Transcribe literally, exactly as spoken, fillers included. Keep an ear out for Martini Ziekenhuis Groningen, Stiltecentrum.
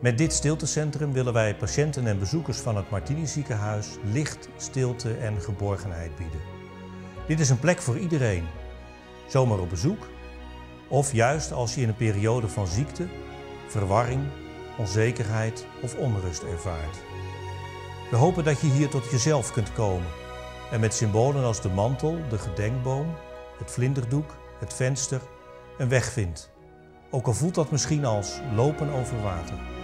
Met dit stiltecentrum willen wij patiënten en bezoekers van het Martini Ziekenhuis licht, stilte en geborgenheid bieden. Dit is een plek voor iedereen, zomaar op bezoek of juist als je in een periode van ziekte, verwarring, onzekerheid of onrust ervaart. We hopen dat je hier tot jezelf kunt komen en met symbolen als de mantel, de gedenkboom, het vlinderdoek, het venster een weg vindt. Ook al voelt dat misschien als lopen over water.